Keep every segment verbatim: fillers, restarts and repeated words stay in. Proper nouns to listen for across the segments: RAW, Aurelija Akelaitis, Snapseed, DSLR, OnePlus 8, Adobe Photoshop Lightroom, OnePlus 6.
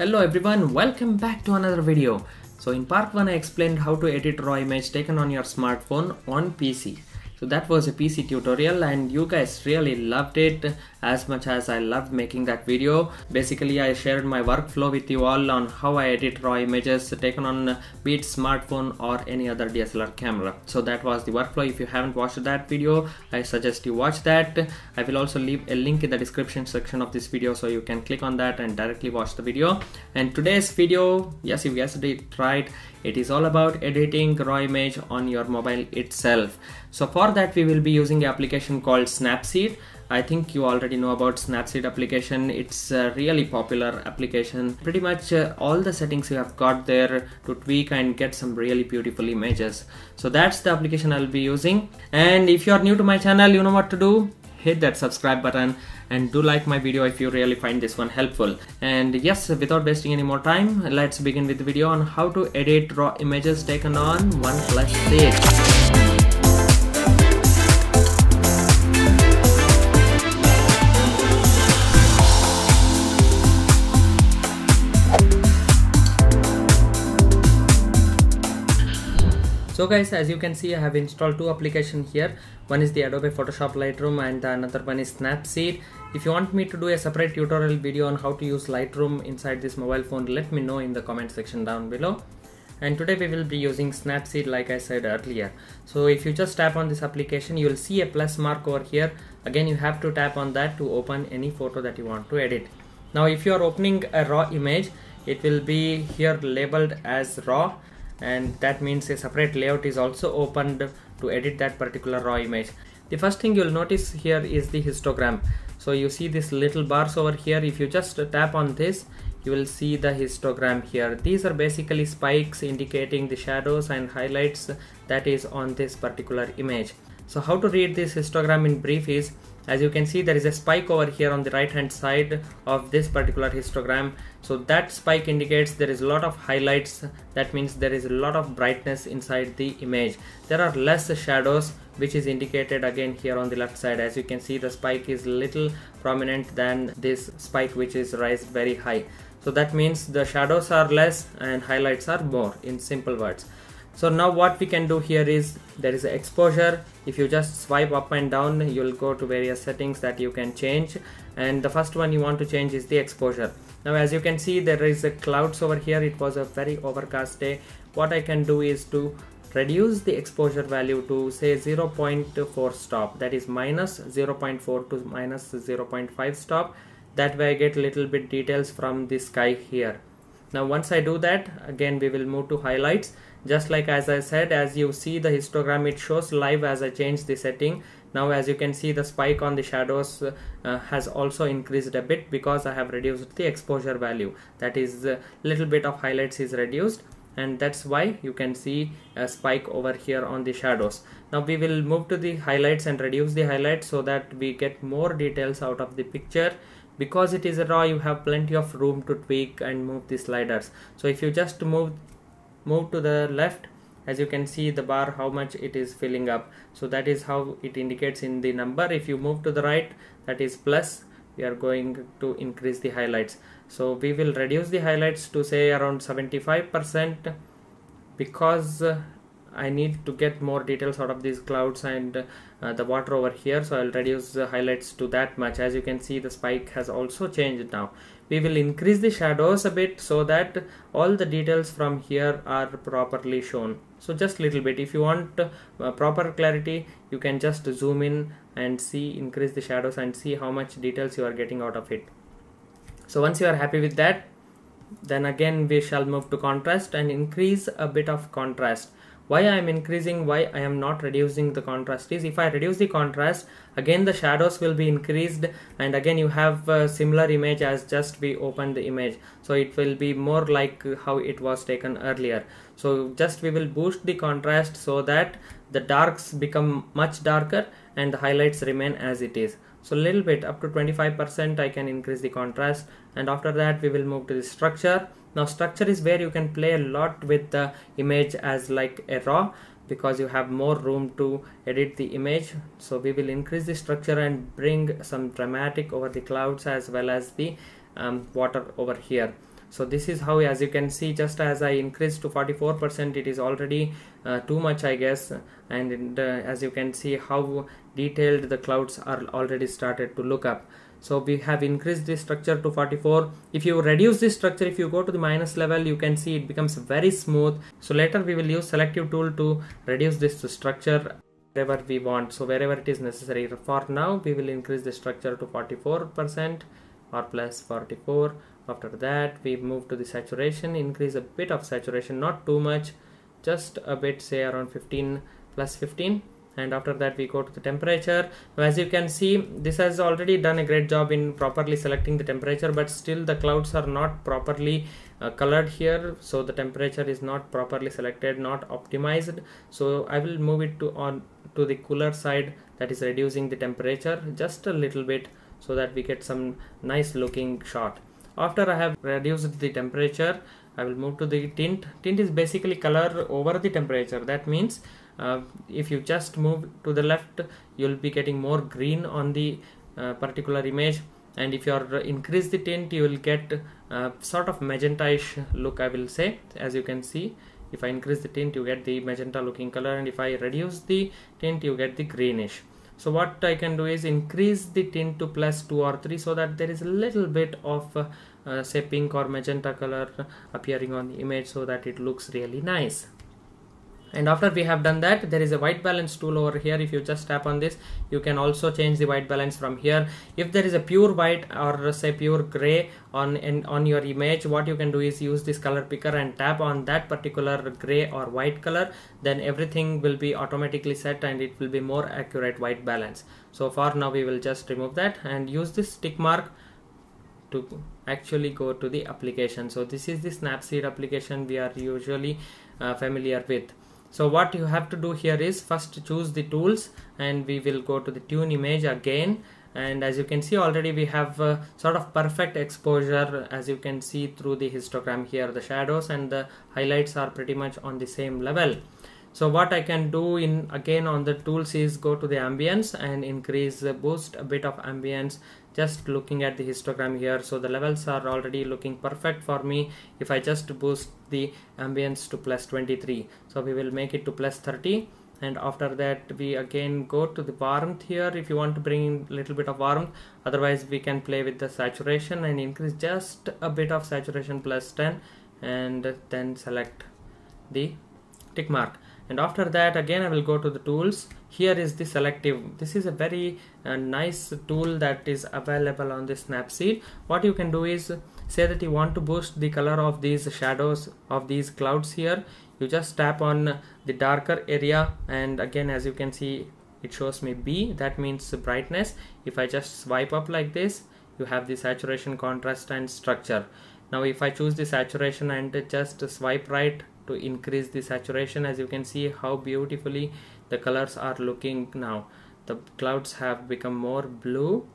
Hello everyone, welcome back to another video. So in part one I explained how to edit raw image taken on your smartphone on P C. So that was a P C tutorial and you guys really loved it as much as I loved making that video. Basically I shared my workflow with you all on how I edit raw images taken on be it smartphone or any other D S L R camera. So that was the workflow. If you haven't watched that video, I suggest you watch that. I will also leave a link in the description section of this video so you can click on that and directly watch the video. And today's video, yes you guessed it right, it is all about editing raw image on your mobile itself. So for that we will be using an application called Snapseed. I think you already know about Snapseed application. It's a really popular application. Pretty much uh, all the settings you have got there to tweak and get some really beautiful images. So that's the application I'll be using. And if you're new to my channel, you know what to do. Hit that subscribe button and do like my video if you really find this one helpful. And yes, without wasting any more time, let's begin with the video on how to edit raw images taken on OnePlus eight. So guys, as you can see, I have installed two applications here. One is the Adobe Photoshop Lightroom and the another one is Snapseed. If you want me to do a separate tutorial video on how to use Lightroom inside this mobile phone, let me know in the comment section down below. And today we will be using Snapseed like I said earlier. So if you just tap on this application, you will see a plus mark over here. Again, you have to tap on that to open any photo that you want to edit. Now if you are opening a raw image, it will be here labeled as raw. And that means a separate layout is also opened to edit that particular raw image. The first thing you'll notice here is the histogram. So you see this little bars over here. If you just tap on this, you will see the histogram here. These are basically spikes indicating the shadows and highlights that is on this particular image. So how to read this histogram in brief is, as you can see, there is a spike over here on the right hand side of this particular histogram. So that spike indicates there is a lot of highlights. That means there is a lot of brightness inside the image. There are less shadows, which is indicated again here on the left side. As you can see, the spike is little prominent than this spike which is raised very high. So that means the shadows are less and highlights are more, in simple words. So now what we can do here is, there is exposure. If you just swipe up and down, you'll go to various settings that you can change. And the first one you want to change is the exposure. Now as you can see, there is a clouds over here. It was a very overcast day. What I can do is to reduce the exposure value to say zero point four stop. That is minus zero point four to minus zero point five stop. That way I get a little bit details from the sky here. Now once I do that, again we will move to highlights. Just like as I said, as you see the histogram, it shows live as I change the setting. Now as you can see, the spike on the shadows uh, has also increased a bit because I have reduced the exposure value. That is a uh, little bit of highlights is reduced, and that's why you can see a spike over here on the shadows. Now we will move to the highlights and reduce the highlights so that we get more details out of the picture. Because it is a raw, you have plenty of room to tweak and move the sliders. So if you just move move to the left, as you can see the bar, how much it is filling up. So that is how it indicates in the number. If you move to the right, that is plus, we are going to increase the highlights. So we will reduce the highlights to say around seventy-five percent because uh, I need to get more details out of these clouds and uh, the water over here. So I'll reduce the highlights to that much. As you can see, the spike has also changed now. We will increase the shadows a bit so that all the details from here are properly shown. So just little bit. If you want uh, proper clarity, you can just zoom in and see, increase the shadows and see how much details you are getting out of it. So once you are happy with that, then again we shall move to contrast and increase a bit of contrast. Why I am increasing, why I am not reducing the contrast is, if I reduce the contrast, again the shadows will be increased and again you have a similar image as just we opened the image. So it will be more like how it was taken earlier. So just we will boost the contrast so that the darks become much darker and the highlights remain as it is. So little bit, up to twenty-five percent I can increase the contrast, and after that we will move to the structure. Now structure is where you can play a lot with the image as like a raw because you have more room to edit the image. So we will increase the structure and bring some dramatic over the clouds as well as the um, water over here. So this is how, as you can see, just as I increased to forty-four percent, it is already uh, too much, I guess. And uh, as you can see how detailed the clouds are already started to look up. So we have increased this structure to forty-four. If you reduce this structure, if you go to the minus level, you can see it becomes very smooth. So later we will use selective tool to reduce this structure wherever we want. So wherever it is necessary. For now, we will increase the structure to forty-four percent or plus forty-four. After that, we move to the saturation, increase a bit of saturation, not too much, just a bit, say around fifteen, plus fifteen. And after that we go to the temperature. As you can see, this has already done a great job in properly selecting the temperature, but still the clouds are not properly uh, colored here. So the temperature is not properly selected, not optimized. So I will move it to on to the cooler side, that is reducing the temperature just a little bit so that we get some nice looking shot. After I have reduced the temperature, I will move to the tint. Tint is basically color over the temperature. That means uh, if you just move to the left, you'll be getting more green on the uh, particular image. And if you are increase the tint, you will get uh, sort of magenta-ish look, I will say. As you can see, if I increase the tint, you get the magenta looking color. And if I reduce the tint, you get the greenish. So what I can do is increase the tint to plus two or three so that there is a little bit of uh, uh, say pink or magenta color appearing on the image so that it looks really nice. And after we have done that, there is a white balance tool over here. If you just tap on this, you can also change the white balance from here. If there is a pure white or say pure gray on in, on your image, what you can do is use this color picker and tap on that particular gray or white color. Then everything will be automatically set and it will be more accurate white balance. So for now we will just remove that and use this tick mark to actually go to the application. So this is the Snapseed application we are usually uh, familiar with. So what you have to do here is first choose the tools, and we will go to the tune image again. And as you can see, already we have uh, sort of perfect exposure, as you can see through the histogram here. The shadows and the highlights are pretty much on the same level. So what I can do in again on the tools is go to the ambience and increase the boost a bit of ambience, just looking at the histogram here. So the levels are already looking perfect for me if I just boost the ambience to plus twenty-three. So we will make it to plus thirty, and after that we again go to the warmth here if you want to bring in a little bit of warmth. Otherwise we can play with the saturation and increase just a bit of saturation plus ten, and then select the tick mark. And after that again I will go to the tools. Here is the selective. This is a very uh, nice tool that is available on the Snapseed. What you can do is say that you want to boost the color of these shadows of these clouds here. You just tap on the darker area, and again as you can see it shows me B, that means brightness. If I just swipe up like this, you have the saturation, contrast and structure. Now if I choose the saturation and just swipe right to increase the saturation, as you can see how beautifully the colors are looking now. The clouds have become more blue,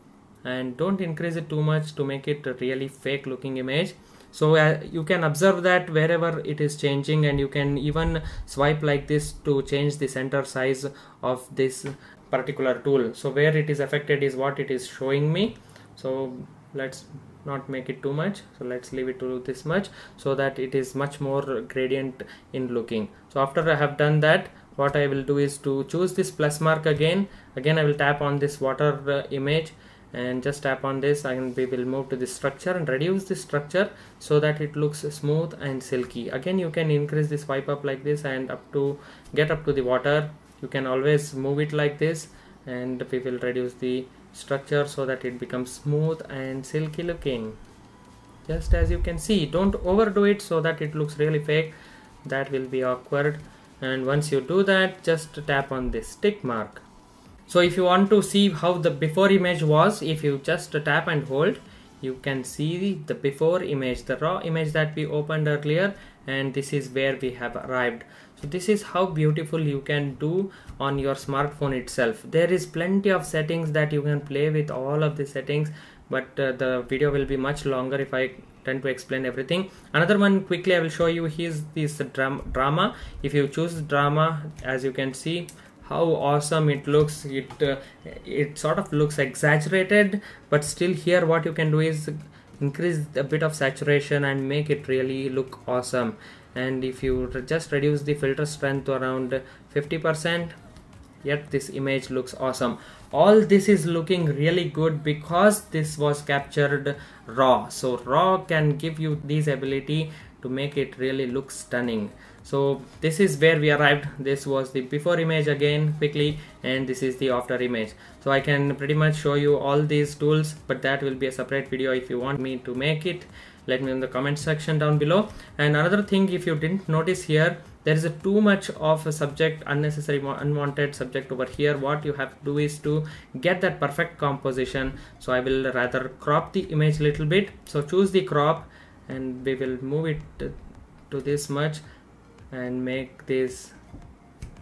and don't increase it too much to make it a really fake looking image. So uh, you can observe that wherever it is changing, and you can even swipe like this to change the center size of this particular tool. So where it is affected is what it is showing me. So let's not make it too much, so let's leave it to this much so that it is much more gradient in looking. So after I have done that, what I will do is to choose this plus mark again. Again I will tap on this water uh, image and just tap on this, and we will move to the structure and reduce the structure so that it looks smooth and silky. Again you can increase this swipe up like this and up to get up to the water. You can always move it like this, and we will reduce the structure so that it becomes smooth and silky looking. Just as you can see, don't overdo it so that it looks really fake. That will be awkward. And once you do that, just tap on this tick mark. So if you want to see how the before image was, if you just tap and hold, you can see the before image, the raw image that we opened earlier, and this is where we have arrived. So this is how beautiful you can do on your smartphone itself. There is plenty of settings that you can play with, all of the settings, but uh, the video will be much longer if I tend to explain everything. Another one quickly I will show you is this drama. If you choose drama, as you can see how awesome it looks. It uh, it sort of looks exaggerated, but still here what you can do is increase a bit of saturation and make it really look awesome. And if you just reduce the filter strength to around fifty percent, yet this image looks awesome. All this is looking really good because this was captured raw. So raw can give you this ability to make it really look stunning. So this is where we arrived. This was the before image again quickly, and this is the after image. So I can pretty much show you all these tools, but that will be a separate video. If you want me to make it, let me know in the comment section down below. And another thing, if you didn't notice here, there is a too much of a subject, unnecessary unwanted subject over here. What you have to do is to get that perfect composition. So I will rather crop the image a little bit. So choose the crop and we will move it to this much and make this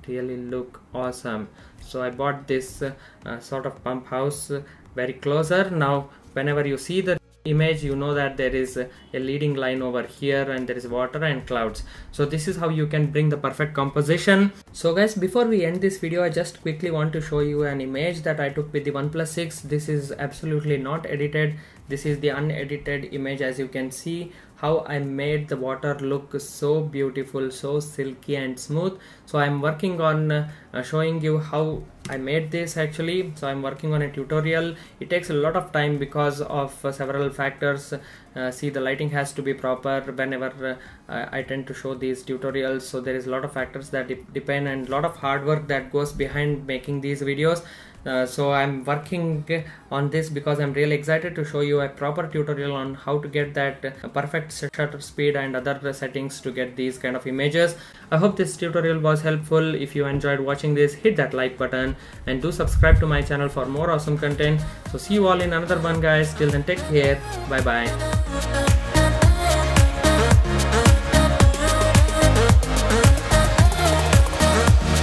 really look awesome. So I bought this uh, uh, sort of pump house uh, very closer. Now whenever you see the image, you know that there is a leading line over here and there is water and clouds. So this is how you can bring the perfect composition. So guys, before we end this video, I just quickly want to show you an image that I took with the OnePlus six. This is absolutely not edited. This is the unedited image. As you can see how I made the water look so beautiful, so silky and smooth. So I'm working on uh, showing you how I made this actually. So I'm working on a tutorial. It takes a lot of time because of uh, several factors. Uh, see, the lighting has to be proper whenever uh, I tend to show these tutorials. So there is a lot of factors that de depend and a lot of hard work that goes behind making these videos. Uh, so I'm working on this because I'm really excited to show you a proper tutorial on how to get that uh, perfect shutter speed and other uh, settings to get these kind of images. I hope this tutorial was helpful. If you enjoyed watching this, hit that like button and do subscribe to my channel for more awesome content. So see you all in another one, guys. Till then, take care. Bye bye.